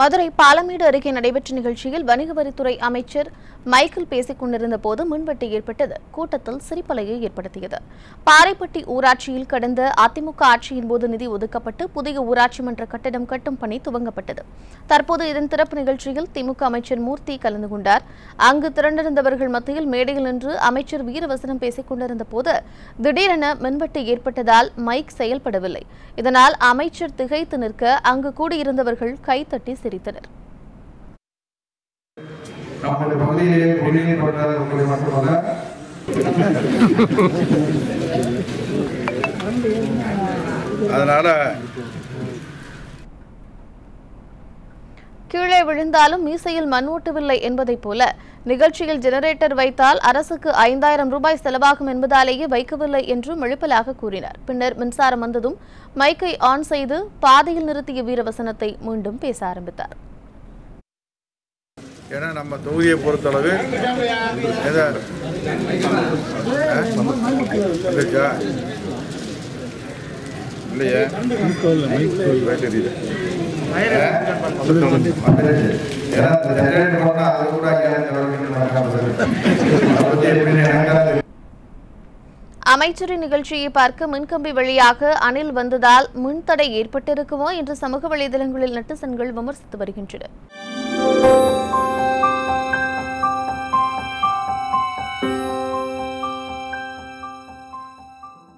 மதுரை பாலமேடு அருகே நடைபெற்ற நிகழ்ச்சியில் வணிகவரித்துறை அமைச்சர் மைக்கேல் பேசிக் கொண்டிருந்தபோது மின்வெட்டு ஏற்பட்டது. கூட்டத்தில் சிரிப்பலையை ஏற்படுத்தியது. பாறைப்பட்டி ஊராட்சியில் கடந்த அதிமுக ஆட்சியின் போது நிதி ஒதுக்கப்பட்டு புதிய ஊராட்சி மன்ற கட்டிடம் கட்டும் பணி துவங்கப்பட்டது. தற்போது இதன் திறப்பு நிகழ்ச்சியில் திமுக அமைச்சர் மூர்த்தி கலந்து கொண்டார். அங்கு திரண்டிருந்தவர்கள் மத்தியில் மேடையில் நின்று அமைச்சர் வீரவசனம் பேசிக் கொண்டிருந்த போது திடீரென மின்வெட்டு ஏற்பட்டதால் மைக் செயல்படவில்லை. இதனால் அமைச்சர் திகைத்து நிற்க அங்கு கூடியிருந்தவர்கள் கைத்தட்டி சிரித்தனர். கீழே விழுந்தாலும் மீசையில் மண் ஓட்டவில்லை என்பதைப் போல நிகழ்ச்சியில் ஜெனரேட்டர் வைத்தால் அரசுக்கு 5000 ரூபாய் செலவாகும் என்பதாலேயே வைக்கவில்லை என்று மெழுப்பலாக கூறினார். பின்னர் மின்சாரம் வந்ததும் மைக்கை ஆன் செய்து பாதையில் நிறுத்திய வீரவசனத்தை மீண்டும் பேச ஆரம்பித்தார். ஏன்னா நம்ம தொகுதியை பொறுத்தளவு அமைச்சரின் நிகழ்ச்சியை பார்க்க மின்கம்பி வழியாக அணில் வந்ததால் மின்தடை ஏற்பட்டிருக்குமோ என்று சமூக வலைதளங்களில் நெட்டிசன்கள் விமர்சித்து வருகின்றனர்.